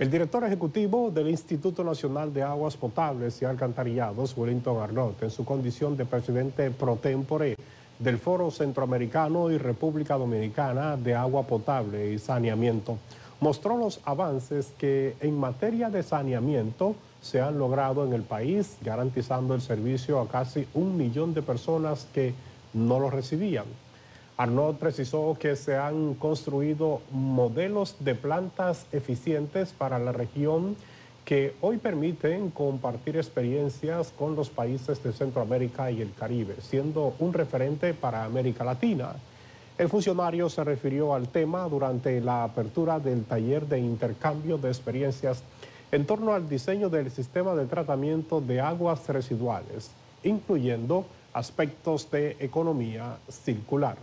El director ejecutivo del Instituto Nacional de Aguas Potables y Alcantarillados, Wellington Arnaud, en su condición de presidente pro tempore del Foro Centroamericano y República Dominicana de Agua Potable y Saneamiento, mostró los avances que en materia de saneamiento se han logrado en el país, garantizando el servicio a casi 1 millón de personas que no lo recibían. Arnaud precisó que se han construido modelos de plantas eficientes para la región que hoy permiten compartir experiencias con los países de Centroamérica y el Caribe, siendo un referente para América Latina. El funcionario se refirió al tema durante la apertura del taller de intercambio de experiencias en torno al diseño del sistema de tratamiento de aguas residuales, incluyendo aspectos de economía circular.